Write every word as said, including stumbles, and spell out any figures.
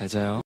잘 자요.